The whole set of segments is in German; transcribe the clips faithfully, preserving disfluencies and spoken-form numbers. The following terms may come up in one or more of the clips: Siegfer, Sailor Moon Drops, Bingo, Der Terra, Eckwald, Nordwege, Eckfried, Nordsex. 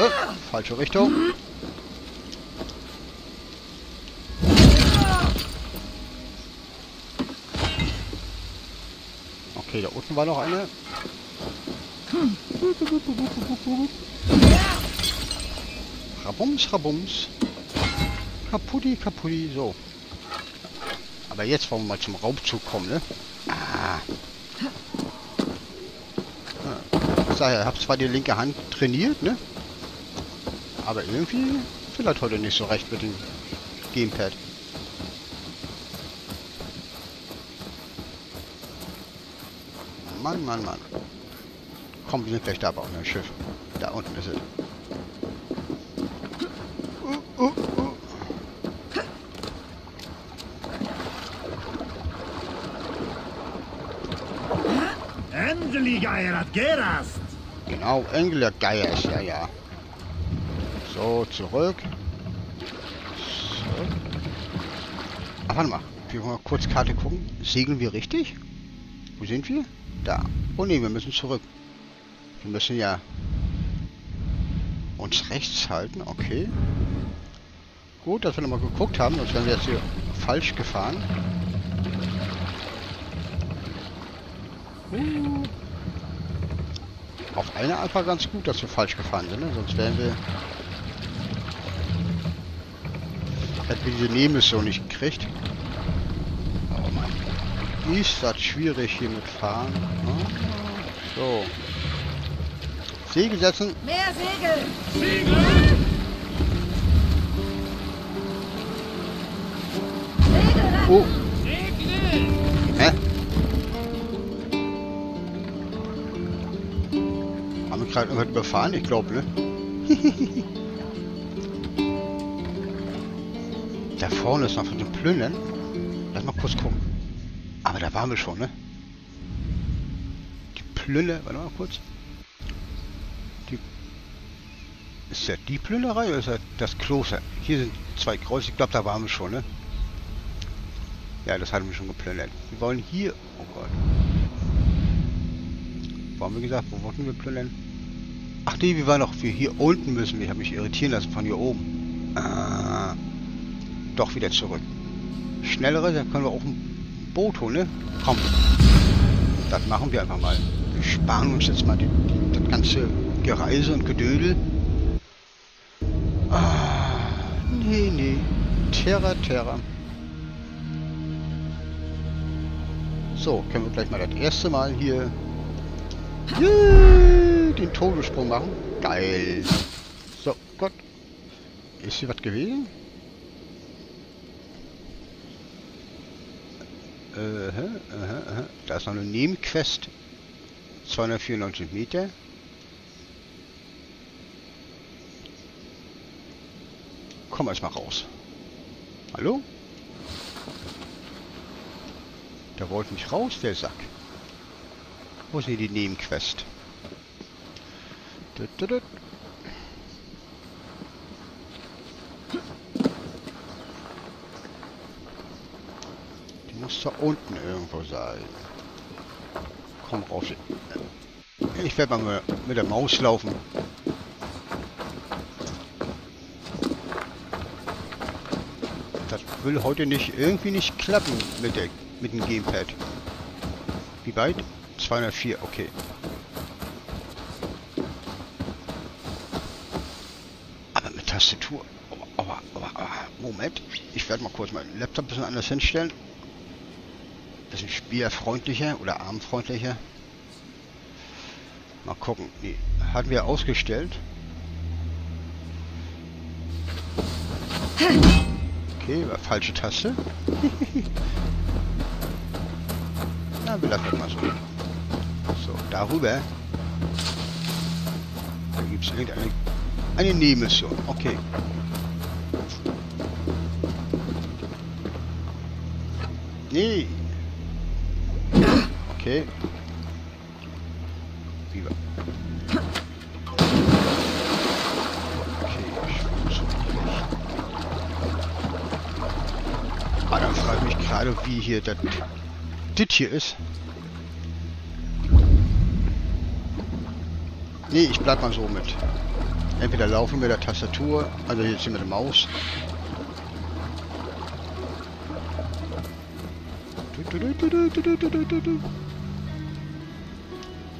Äh, falsche Richtung. Okay, da unten war noch eine. Rabums, rabums. Kapudi, kapudi, so. Aber jetzt wollen wir mal zum Raubzug kommen, ne? Ah. Ich sag ja, ich habe zwar die linke Hand trainiert, ne? Aber irgendwie vielleicht heute nicht so recht mit dem Gamepad. Mann, Mann, Mann. Komm, wir sind gleich da bei unserem Schiff. Da unten ist es. Uh, uh, uh. Genau, Engel Geier ist ja, ja. So, zurück. So. Ach, warte mal. Wir wollen mal kurz Karte gucken. Segeln wir richtig? Wo sind wir? Da. Oh ne, wir müssen zurück. Wir müssen ja uns rechts halten. Okay. Gut, dass wir nochmal geguckt haben, sonst wären wir jetzt hier falsch gefahren. Uh. Auf eine Art war ganz gut, dass wir falsch gefahren sind, ne? Sonst wären wir... Hätten wir diese Nebenmission nicht gekriegt. Oh Mann. Ist das schwierig hier mit Fahren. So. Segel setzen. Mehr Segel! Segel! Oh. Segel! Hä? Haben wir gerade irgendwas überfahren? Ich glaube, ne? Da vorne ist noch von den Plündern. Lass mal kurz gucken. Aber da waren wir schon, ne? Die Plünder... Warte mal kurz. Die... Ist das die Plünderei oder ist das das Kloster? Hier sind zwei Kreuze. Ich glaube, da waren wir schon, ne? Ja, das hatten wir schon geplündert. Wir wollen hier... Oh Gott. Wo haben wir gesagt? Wo wollten wir plündern? Ach nee, wir waren noch... Wir hier unten müssen. Ich habe mich irritieren lassen von hier oben. Ah... Doch wieder zurück. Schnellere, dann können wir auch ein Boot holen, ne? Komm. Das machen wir einfach mal. Wir sparen uns jetzt mal die, die, das ganze Gereise und Gedödel. Ah, nee, nee. Terra, Terra. So, können wir gleich mal das erste Mal hier yeah, den Todessprung machen. Geil. So, Gott. Ist hier was gewesen? Uh -huh, uh -huh, uh -huh. Da ist noch eine Nebenquest. zweihundertvierundneunzig Meter. Komm erstmal raus. Hallo? Da wollte mich raus, der Sack. Wo ist denn die Nebenquest? Muss da unten irgendwo sein. Komm raus. Ich werde mal mit der Maus laufen. Das will heute nicht irgendwie nicht klappen mit der mit dem Gamepad. Wie weit? zweihundertvier, okay. Aber mit Tastatur. Oh, oh, oh, oh. Moment. Ich werde mal kurz meinen Laptop ein bisschen anders hinstellen. Bisschen spielerfreundlicher oder armfreundlicher. Mal gucken. Nee, hatten wir ausgestellt. Okay, war falsche Taste. Na, wir lassen das mal so. So, darüber. Da gibt es irgendeine eine Nebenmission. Okay. Nee. Okay. Lieber. Okay, ich muss nicht. Ah, dann frage ich mich gerade, wie hier das hier ist. Nee, ich bleib mal so mit. Entweder laufen mit der Tastatur, also jetzt hier mit der Maus.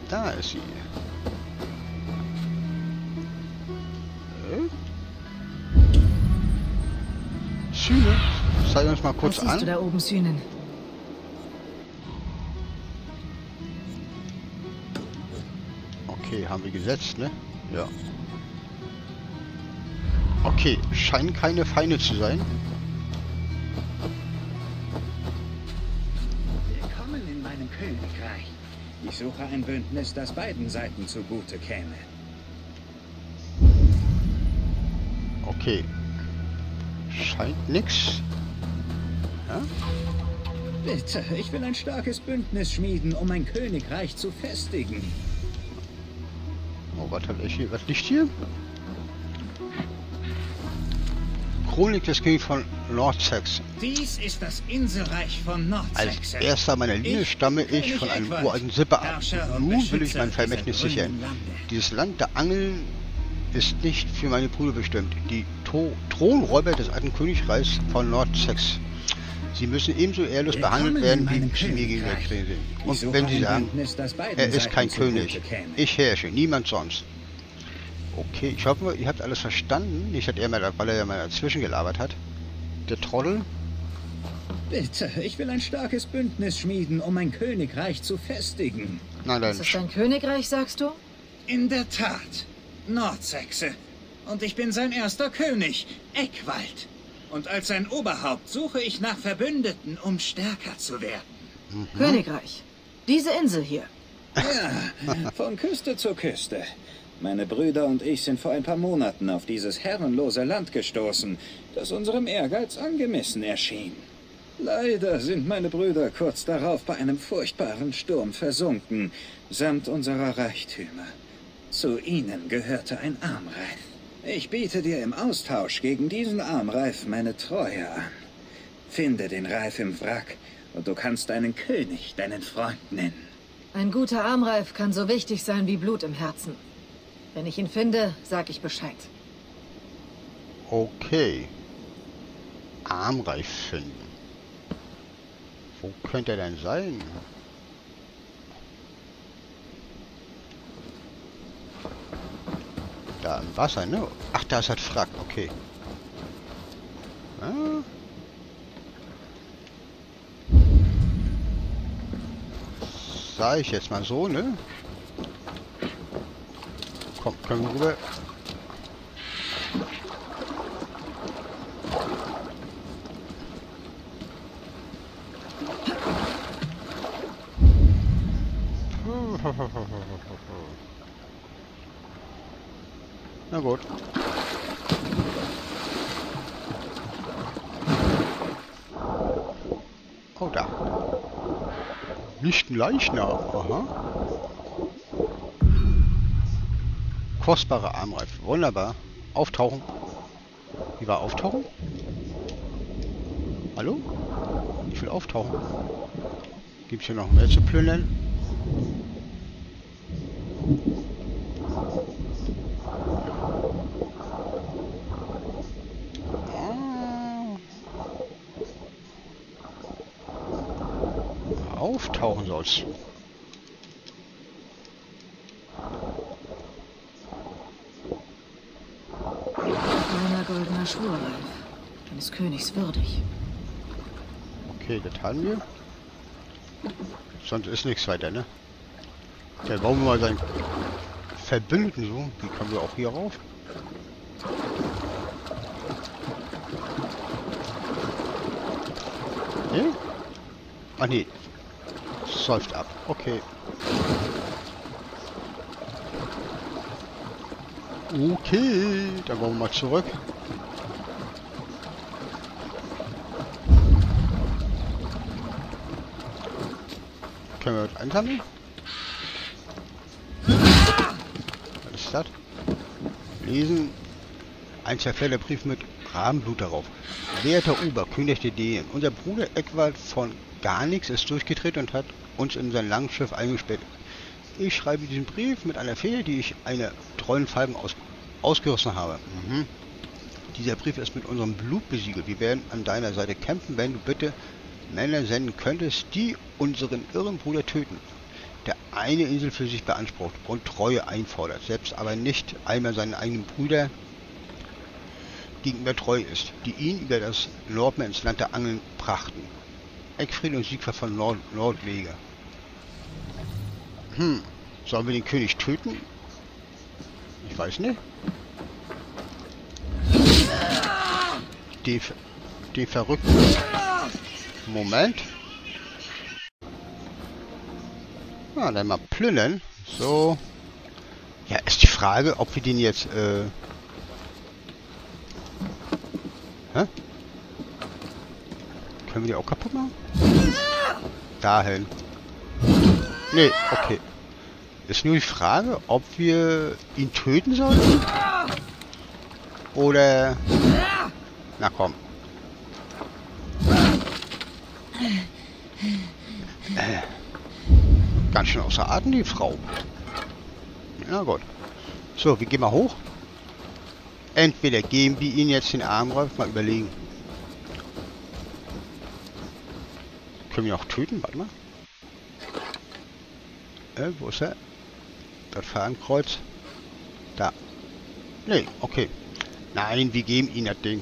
Da ist sie. Sühne, zeig uns mal kurz an. Was siehst du da oben, Sühnen? Okay, haben wir gesetzt, ne? Ja. Okay, scheinen keine Feinde zu sein. Willkommen in meinem Königreich. Ich suche ein Bündnis, das beiden Seiten zugute käme. Okay. Scheint nix. Ja? Bitte, ich will ein starkes Bündnis schmieden, um mein Königreich zu festigen. Oh, was hab ich hier? Was liegt hier? Chronik des Königs von Nordsex. Dies ist das Inselreich von Nordsex. Als erster meiner Linie stamme ich, ich von einem uralten Sippe ab. Nun will ich mein Vermächtnis sichern. Dieses Land der Angeln ist nicht für meine Brüder bestimmt. Die Thronräuber des alten Königreichs von Nordsex. Sie müssen ebenso ehrlos behandelt werden, wie sie mir gegenüber sind. Und wenn sie sagen, er ist kein König, ich herrsche, niemand sonst. Okay, ich hoffe, ihr habt alles verstanden. Nicht, dass er mal, weil er ja mal dazwischen gelabert hat. Der Trottel. Bitte, ich will ein starkes Bündnis schmieden, um mein Königreich zu festigen. Nein, nein. Ist das dein Königreich, sagst du? In der Tat. Nordsexe. Und ich bin sein erster König, Eckwald. Und als sein Oberhaupt suche ich nach Verbündeten, um stärker zu werden. Mhm. Königreich. Diese Insel hier. Ja, von Küste zu Küste. Meine Brüder und ich sind vor ein paar Monaten auf dieses herrenlose Land gestoßen, das unserem Ehrgeiz angemessen erschien. Leider sind meine Brüder kurz darauf bei einem furchtbaren Sturm versunken, samt unserer Reichtümer. Zu ihnen gehörte ein Armreif. Ich biete dir im Austausch gegen diesen Armreif meine Treue an. Finde den Reif im Wrack und du kannst deinen König deinen Freund nennen. Ein guter Armreif kann so wichtig sein wie Blut im Herzen. Wenn ich ihn finde, sag ich Bescheid. Okay. Armreif finden. Wo könnte er denn sein? Da im Wasser, ne? Ach, da ist halt Frack, okay. Ah. Sag ich jetzt mal so, ne? Komm, können wir rüber. Na gut. Oh, da. Nicht ein Leichnam, aha. Kostbarer Armreif. Wunderbar. Auftauchen. Wie war auftauchen? Hallo? Ich will auftauchen. Gibt es hier noch mehr zu plündern? Ah. Auftauchen sollst du. Goldener Schwurreif, eines Königs würdig. Okay, das haben wir. Sonst ist nichts weiter, ne? Dann brauchen wir mal seinen Verbündeten so. Die können wir auch hier rauf. Ne? Ah ne. Säuft ab. Okay. Okay, dann wollen wir mal zurück. Können wir das einsammeln? Was ist das? Lesen. Ein zerfällter Brief mit Rabenblut darauf. Werter Ober, König der D M. Unser Bruder Eckwald von gar nichts ist durchgedreht und hat uns in sein Langschiff eingesperrt. Ich schreibe diesen Brief mit einer Feder, die ich einer treuen Falben aus ausgerissen habe. Mhm. Dieser Brief ist mit unserem Blut besiegelt. Wir werden an deiner Seite kämpfen, wenn du bitte Männer senden könntest, die unseren irren Bruder töten, der eine Insel für sich beansprucht und Treue einfordert, selbst aber nicht einmal seinen eigenen Bruder gegenüber treu ist, die ihn über das Nordmeer ins Land der Angeln brachten. Eckfried und Siegfer von Nord Nordwege. Hm, sollen wir den König töten? Ich weiß nicht. Die, die Verrückten. Moment. Na, dann mal plündern. So. Ja, ist die Frage, ob wir den jetzt, äh... Hä? Können wir die auch kaputt machen? Dahin. Nee, okay. Ist nur die Frage, ob wir ihn töten sollen? Oder... Na komm. Äh. Ganz schön außer Atem, die Frau. Na gut. So, wir gehen mal hoch. Entweder geben wir ihn jetzt den Armreif, mal überlegen. Können wir ihn auch töten? Warte mal. Äh, wo ist er? Das Fahnenkreuz. Da. Nee, okay. Nein, wir geben ihm das Ding.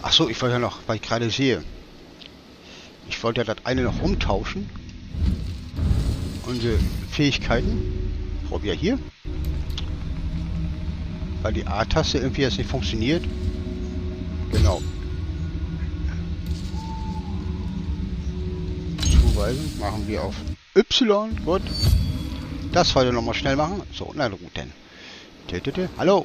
Achso, ich wollte ja noch, weil ich gerade sehe. Ich wollte ja das eine noch umtauschen. Unsere Fähigkeiten. Probier hier. Weil die A-Taste irgendwie jetzt nicht funktioniert. Genau. Zuweisen machen wir auf Y. Gut. Das heute nochmal schnell machen. So, na gut denn. Hallo.